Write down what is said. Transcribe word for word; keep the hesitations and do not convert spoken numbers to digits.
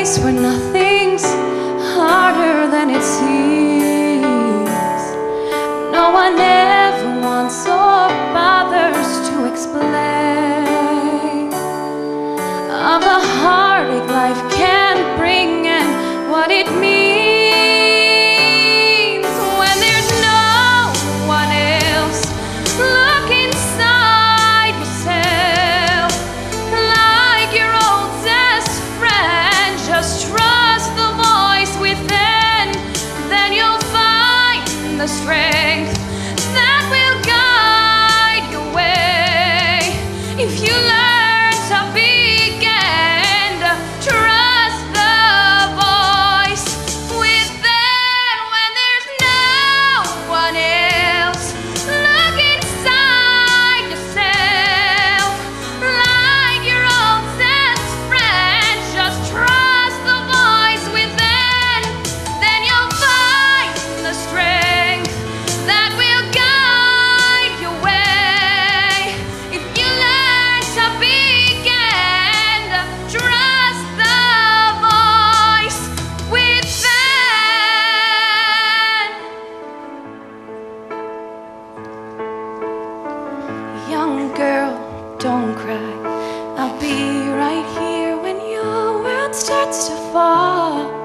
place where nothing's harder than it seems. No one ever wants or bothers to explain of the heartache life can bring and what it means. The strength that will guide your way. If you learn to begin to trust the voice within, when there's no one else, look inside yourself. Like your old best friend, just trust the voice within, then you'll find the strength that will guide your way. If you learn to begin to trust the voice within. Young girl, don't cry. I'll be right here when your world starts to fall.